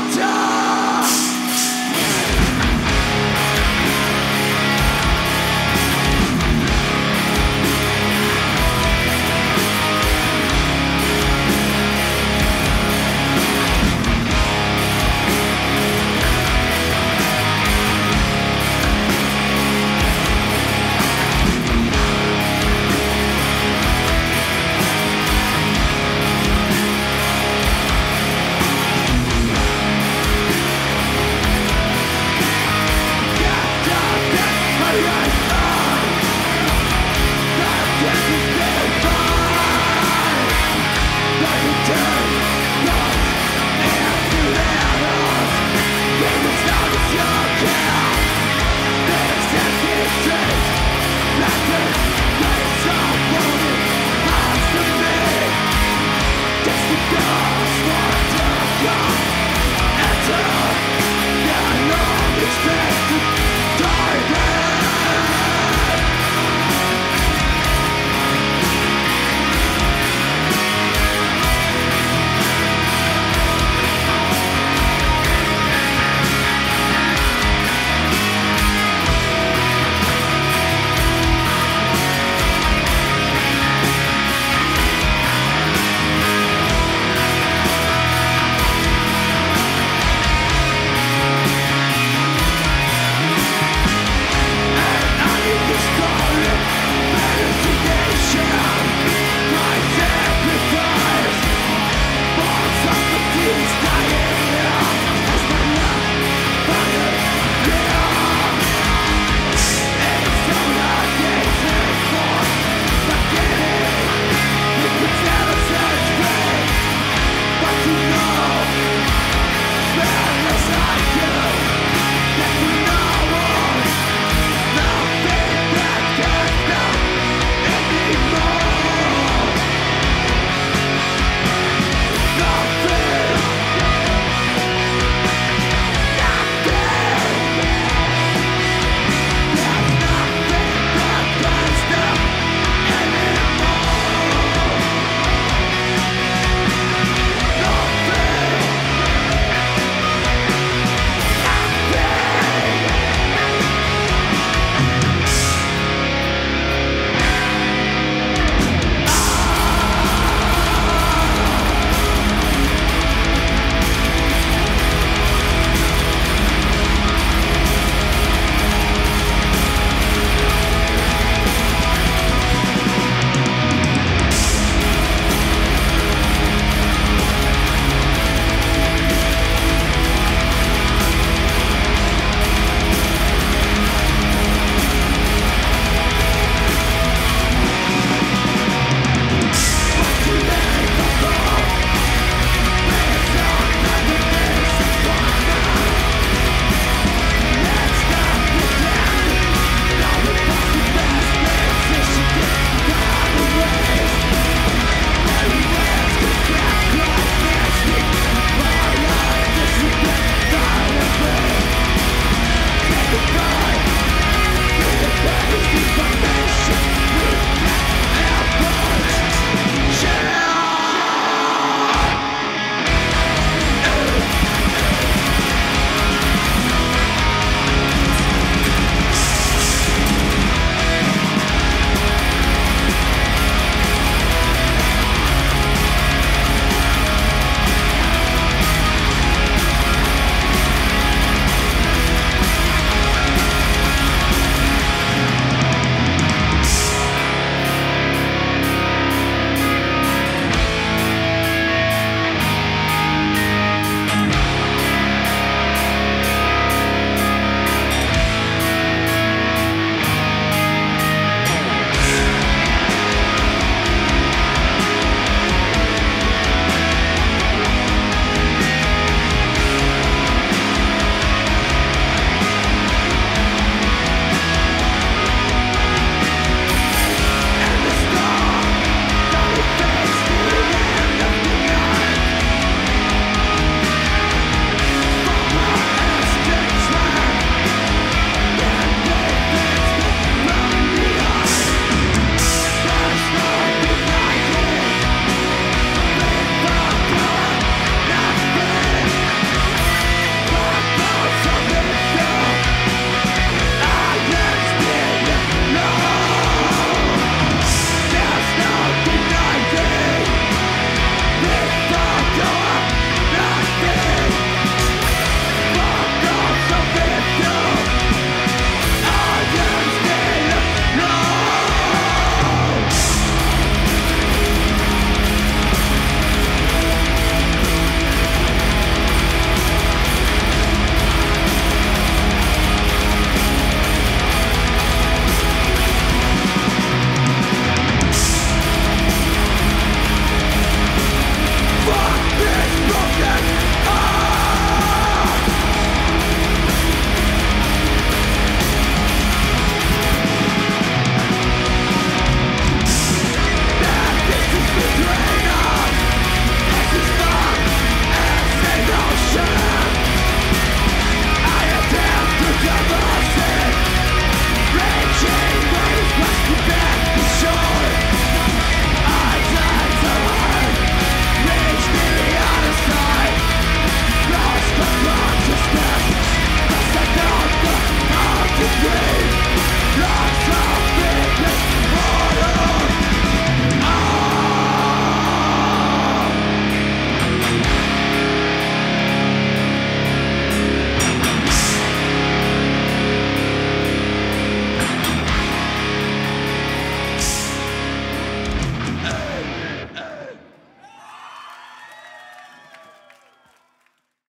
Water!